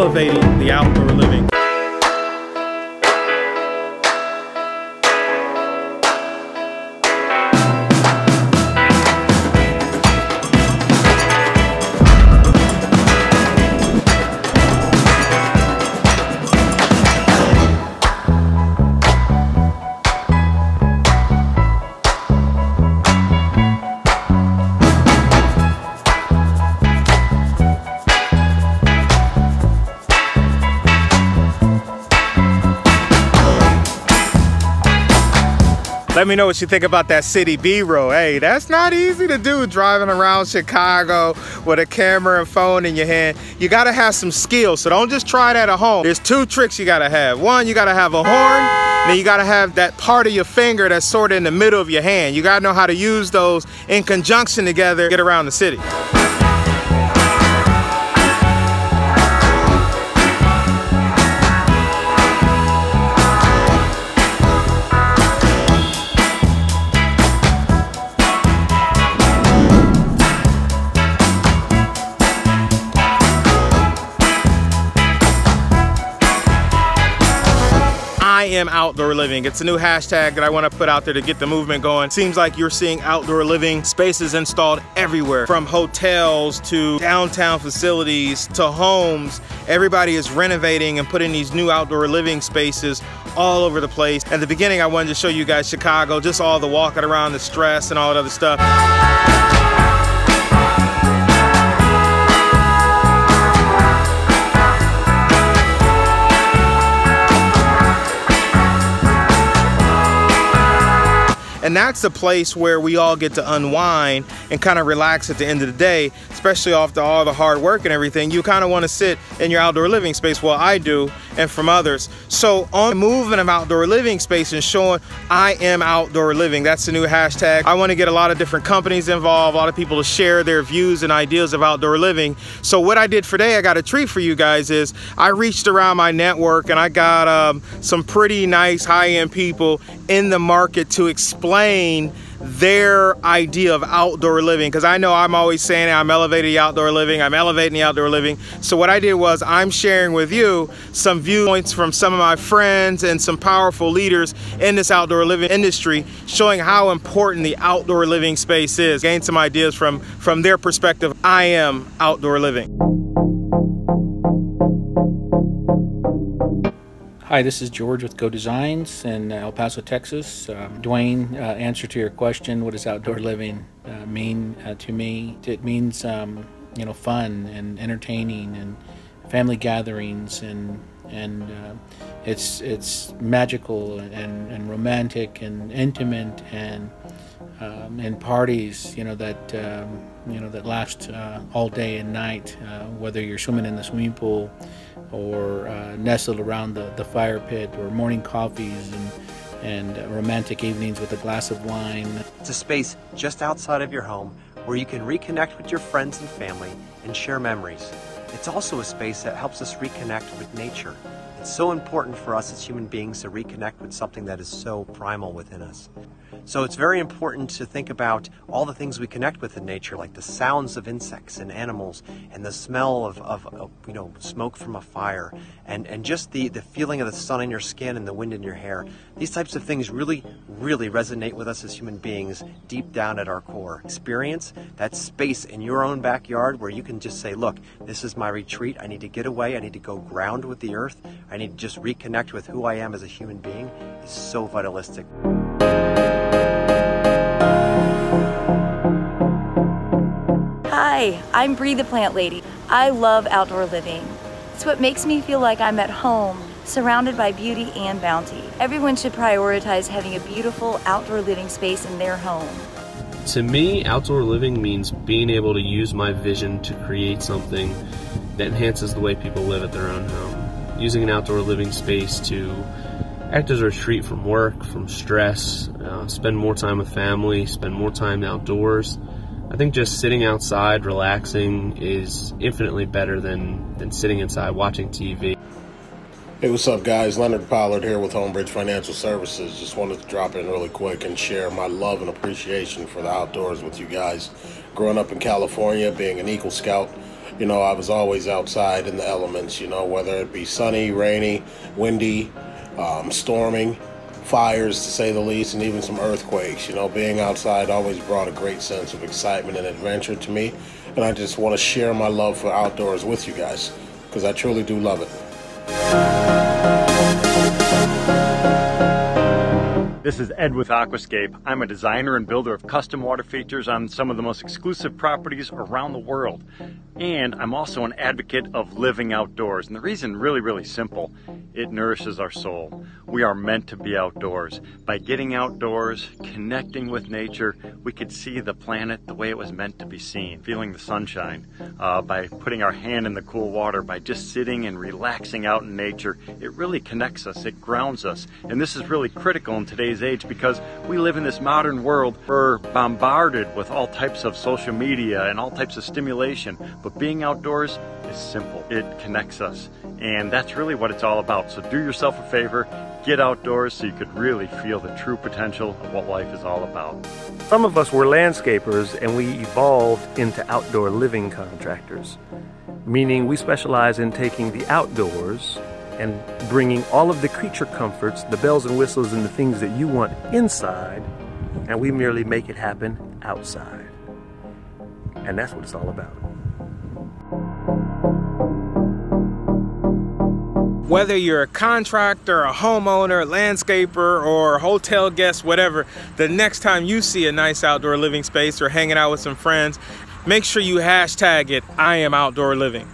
elevating the outdoor living. Let me know what you think about that city B-roll. Hey, that's not easy to do, driving around Chicago with a camera and phone in your hand. You gotta have some skills, so don't just try that at home. There's two tricks you gotta have. One, you gotta have a horn, and then you gotta have that part of your finger that's sort of in the middle of your hand. You gotta know how to use those in conjunction together to get around the city. I am outdoor living. It's a new hashtag that I want to put out there to get the movement going. Seems like you're seeing outdoor living spaces installed everywhere, from hotels to downtown facilities to homes. Everybody is renovating and putting these new outdoor living spaces all over the place. At the beginning, I wanted to show you guys Chicago, just all the walking around, the stress and all that other stuff. And that's the place where we all get to unwind and kind of relax at the end of the day, especially after all the hard work and everything. You kind of want to sit in your outdoor living space. Well, I do, and from others. So on moving of outdoor living space and showing I am outdoor living, that's the new hashtag. I want to get a lot of different companies involved, a lot of people to share their views and ideas of outdoor living. So what I did for today, I got a treat for you guys, is I reached around my network and I got some pretty nice high-end people in the market to explain their idea of outdoor living, because I know I'm always saying I'm elevating the outdoor living, I'm elevating the outdoor living. So what I did was I'm sharing with you some viewpoints from some of my friends and some powerful leaders in this outdoor living industry, showing how important the outdoor living space is. Gain some ideas from their perspective. I am outdoor living. Hi, this is George with Go Designs in El Paso, Texas. Dwayne, answer to your question, what does outdoor living mean to me? It means fun and entertaining and family gatherings, and it's magical and romantic and intimate, and parties that last all day and night, whether you're swimming in the swimming pool or nestled around the fire pit, or morning coffees and romantic evenings with a glass of wine. It's a space just outside of your home where you can reconnect with your friends and family and share memories. It's also a space that helps us reconnect with nature. It's so important for us as human beings to reconnect with something that is so primal within us. So it's very important to think about all the things we connect with in nature, like the sounds of insects and animals, and the smell of smoke from a fire, and just the feeling of the sun on your skin and the wind in your hair. These types of things really, really resonate with us as human beings deep down at our core. Experience that space in your own backyard where you can just say, look, this is my retreat. I need to get away. I need to go ground with the earth. I need to just reconnect with who I am as a human being. It's so vitalistic. Hi, I'm Brie the Plant Lady. I love outdoor living. It's what makes me feel like I'm at home, surrounded by beauty and bounty. Everyone should prioritize having a beautiful outdoor living space in their home. To me, outdoor living means being able to use my vision to create something that enhances the way people live at their own home. Using an outdoor living space to act as a retreat from work, from stress, spend more time with family, spend more time outdoors. I think just sitting outside, relaxing, is infinitely better than sitting inside watching TV. Hey, what's up, guys? Leonard Pollard here with Homebridge Financial Services. Just wanted to drop in really quick and share my love and appreciation for the outdoors with you guys. Growing up in California, being an Eagle Scout, you know, I was always outside in the elements, you know, whether it be sunny, rainy, windy, storming, fires to say the least, and even some earthquakes. You know, being outside always brought a great sense of excitement and adventure to me, and I just want to share my love for outdoors with you guys, because I truly do love it. This is Ed with Aquascape. I'm a designer and builder of custom water features on some of the most exclusive properties around the world. And I'm also an advocate of living outdoors. And the reason, really simple, it nourishes our soul. We are meant to be outdoors. By getting outdoors, connecting with nature, we could see the planet the way it was meant to be seen, feeling the sunshine. By putting our hand in the cool water, by just sitting and relaxing out in nature, it really connects us, it grounds us. And this is really critical in today's age, because we live in this modern world. We're bombarded with all types of social media and all types of stimulation. But being outdoors is simple. It connects us, and that's really what it's all about. So do yourself a favor, get outdoors so you could really feel the true potential of what life is all about. Some of us were landscapers, and we evolved into outdoor living contractors, meaning we specialize in taking the outdoors and bringing all of the creature comforts, the bells and whistles, and the things that you want inside, and we merely make it happen outside. And that's what it's all about. Whether you're a contractor, a homeowner, a landscaper, or a hotel guest, whatever, the next time you see a nice outdoor living space or hanging out with some friends, make sure you hashtag it, I am outdoor living.